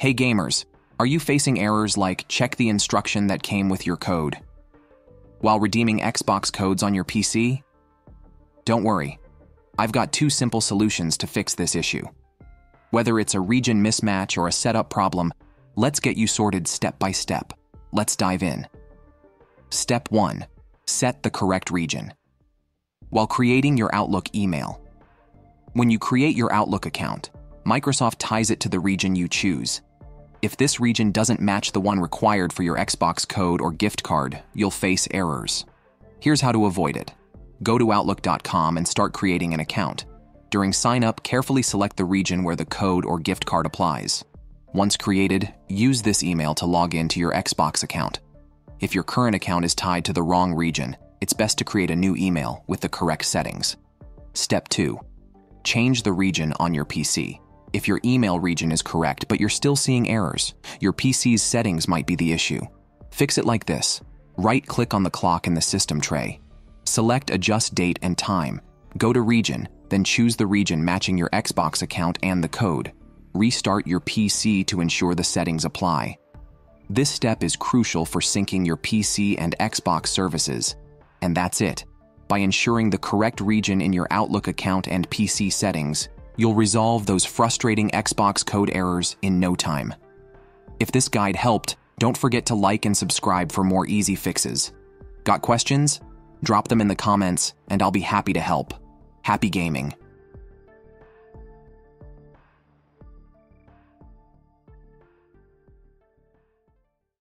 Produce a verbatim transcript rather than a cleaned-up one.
Hey gamers, are you facing errors like check the instruction that came with your code while redeeming Xbox codes on your P C? Don't worry, I've got two simple solutions to fix this issue. Whether it's a region mismatch or a setup problem, let's get you sorted step by step. Let's dive in. Step one. Set the correct region. While creating your Outlook email. When you create your Outlook account, Microsoft ties it to the region you choose. If this region doesn't match the one required for your Xbox code or gift card, you'll face errors. Here's how to avoid it. Go to Outlook dot com and start creating an account. During sign-up, carefully select the region where the code or gift card applies. Once created, use this email to log into your Xbox account. If your current account is tied to the wrong region, it's best to create a new email with the correct settings. Step two. Change the region on your P C. If your email region is correct but you're still seeing errors, your P C's settings might be the issue. Fix it like this. Right-click on the clock in the system tray. Select Adjust Date and Time. Go to Region, then choose the region matching your Xbox account and the code. Restart your P C to ensure the settings apply. This step is crucial for syncing your P C and Xbox services. And that's it. By ensuring the correct region in your Outlook account and P C settings, you'll resolve those frustrating Xbox code errors in no time. If this guide helped, don't forget to like and subscribe for more easy fixes. Got questions? Drop them in the comments, and I'll be happy to help. Happy gaming!